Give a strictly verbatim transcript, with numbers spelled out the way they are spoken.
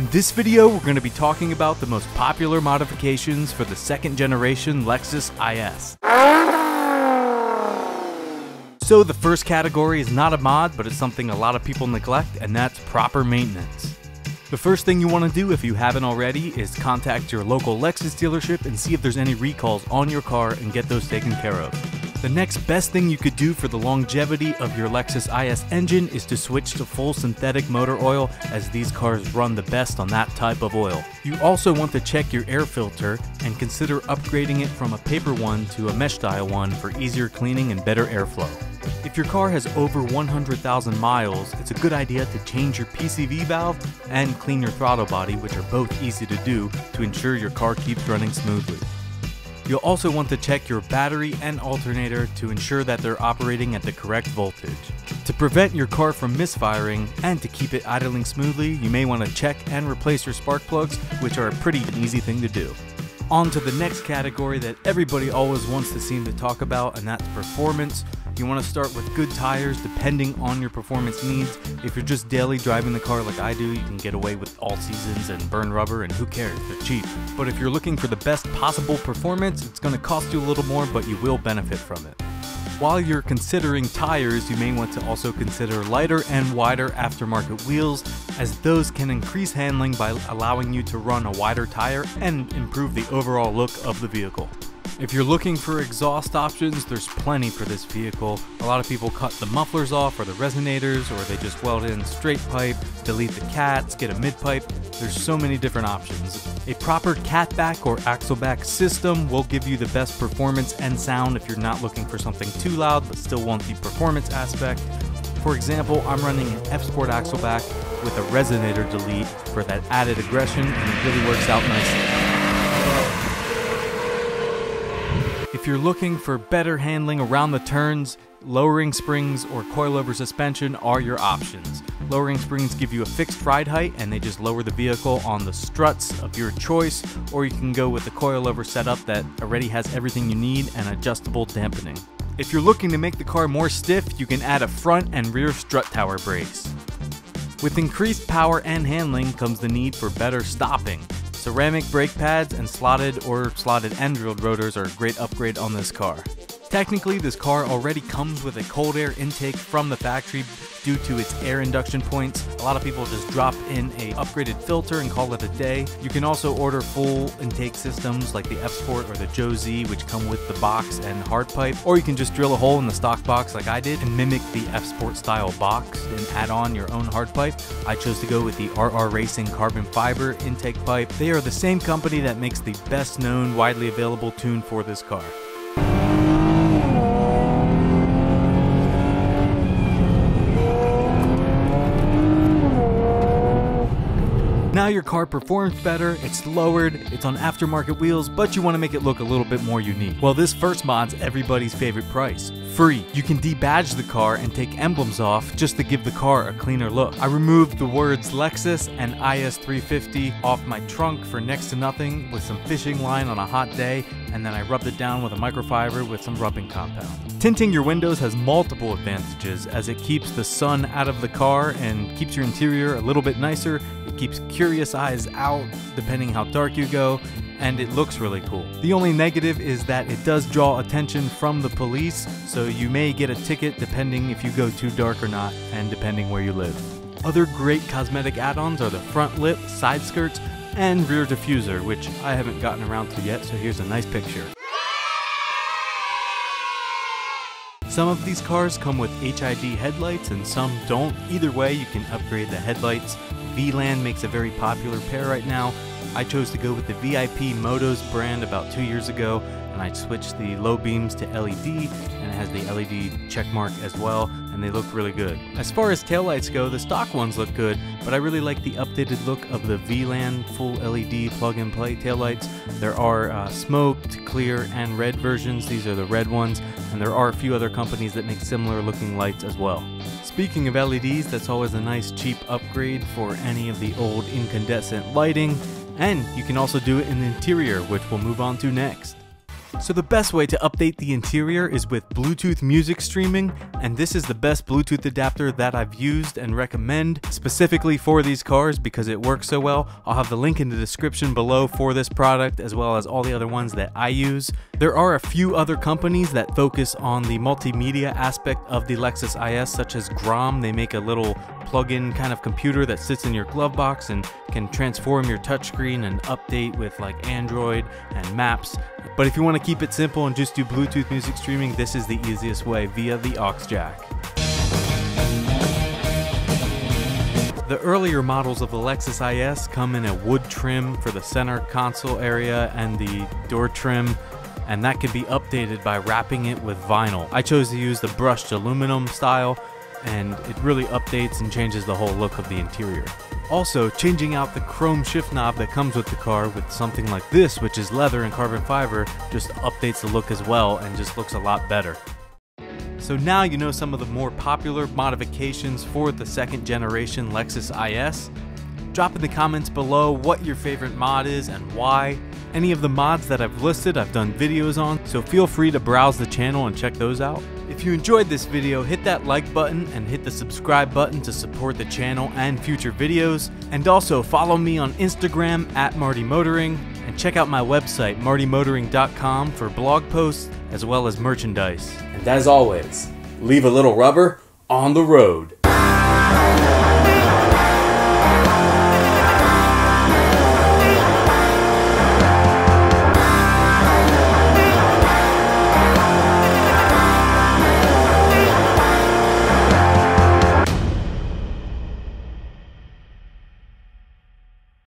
In this video, we're going to be talking about the most popular modifications for the second generation Lexus I S. So the first category is not a mod, but it's something a lot of people neglect, and that's proper maintenance. The first thing you want to do, if you haven't already, is contact your local Lexus dealership and see if there's any recalls on your car and get those taken care of. The next best thing you could do for the longevity of your Lexus I S engine is to switch to full synthetic motor oil, as these cars run the best on that type of oil. You also want to check your air filter and consider upgrading it from a paper one to a mesh style one for easier cleaning and better airflow. If your car has over one hundred thousand miles, it's a good idea to change your P C V valve and clean your throttle body, which are both easy to do to ensure your car keeps running smoothly. You'll also want to check your battery and alternator to ensure that they're operating at the correct voltage. To prevent your car from misfiring and to keep it idling smoothly, you may want to check and replace your spark plugs, which are a pretty easy thing to do. On to the next category that everybody always wants to seem to talk about, and that's performance. You want to start with good tires depending on your performance needs. If you're just daily driving the car like I do, you can get away with all seasons and burn rubber, and who cares, they're cheap. But if you're looking for the best possible performance, it's going to cost you a little more, but you will benefit from it. While you're considering tires, you may want to also consider lighter and wider aftermarket wheels, as those can increase handling by allowing you to run a wider tire and improve the overall look of the vehicle. If you're looking for exhaust options, there's plenty for this vehicle. A lot of people cut the mufflers off or the resonators, or they just weld in straight pipe, delete the cats, get a mid-pipe. There's so many different options. A proper catback or axleback system will give you the best performance and sound if you're not looking for something too loud but still want the performance aspect. For example, I'm running an F-Sport axleback with a resonator delete for that added aggression, and it really works out nicely. If you're looking for better handling around the turns, lowering springs or coilover suspension are your options. Lowering springs give you a fixed ride height and they just lower the vehicle on the struts of your choice, or you can go with a coilover setup that already has everything you need and adjustable dampening. If you're looking to make the car more stiff, you can add a front and rear strut tower brace. With increased power and handling comes the need for better stopping. Ceramic brake pads and slotted or slotted and drilled rotors are a great upgrade on this car. Technically, this car already comes with a cold air intake from the factory due to its air induction points. A lot of people just drop in an upgraded filter and call it a day. You can also order full intake systems like the F-Sport or the Joe Z, which come with the box and hard pipe, or you can just drill a hole in the stock box like I did and mimic the F-Sport style box and add on your own hard pipe. I chose to go with the R R Racing carbon fiber intake pipe. They are the same company that makes the best known widely available tune for this car. Now your car performs better, it's lowered, it's on aftermarket wheels, but you want to make it look a little bit more unique. Well, this first mod's everybody's favorite price. Free. You can debadge the car and take emblems off just to give the car a cleaner look. I removed the words Lexus and I S three fifty off my trunk for next to nothing with some fishing line on a hot day, and then I rubbed it down with a microfiber with some rubbing compound. Tinting your windows has multiple advantages, as it keeps the sun out of the car and keeps your interior a little bit nicer. It keeps curious eyes out depending how dark you go, and it looks really cool. The only negative is that it does draw attention from the police, so you may get a ticket depending if you go too dark or not, and depending where you live. Other great cosmetic add-ons are the front lip, side skirts, and rear diffuser, which I haven't gotten around to yet, so here's a nice picture. Some of these cars come with H I D headlights and some don't. Either way, you can upgrade the headlights. Vland makes a very popular pair right now. I chose to go with the V I P Motos brand about two years ago, and I switched the low beams to L E D, and it has the L E D check mark as well, and they look really good. As far as taillights go, the stock ones look good, but I really like the updated look of the Vland full L E D plug-and-play taillights. There are uh, smoked, clear, and red versions. These are the red ones, and there are a few other companies that make similar-looking lights as well. Speaking of L E Ds, that's always a nice cheap upgrade for any of the old incandescent lighting, and you can also do it in the interior, which we'll move on to next. So the best way to update the interior is with Bluetooth music streaming, and this is the best Bluetooth adapter that I've used and recommend specifically for these cars because it works so well. I'll have the link in the description below for this product as well as all the other ones that I use. There are a few other companies that focus on the multimedia aspect of the Lexus I S, such as Grom. They make a little plug-in kind of computer that sits in your glove box and can transform your touchscreen and update with like Android and maps. But if you want to keep it simple and just do Bluetooth music streaming, this is the easiest way via the aux jack. The earlier models of the Lexus I S come in a wood trim for the center console area and the door trim, and that can be updated by wrapping it with vinyl. I chose to use the brushed aluminum style, and it really updates and changes the whole look of the interior. Also, changing out the chrome shift knob that comes with the car with something like this, which is leather and carbon fiber, just updates the look as well and just looks a lot better. So now you know some of the more popular modifications for the second generation Lexus I S. Drop in the comments below what your favorite mod is and why. Any of the mods that I've listed, I've done videos on, so feel free to browse the channel and check those out. If you enjoyed this video, hit that like button and hit the subscribe button to support the channel and future videos. And also follow me on Instagram at Marty Motoring, and check out my website marty motoring dot com for blog posts as well as merchandise. And as always, leave a little rubber on the road.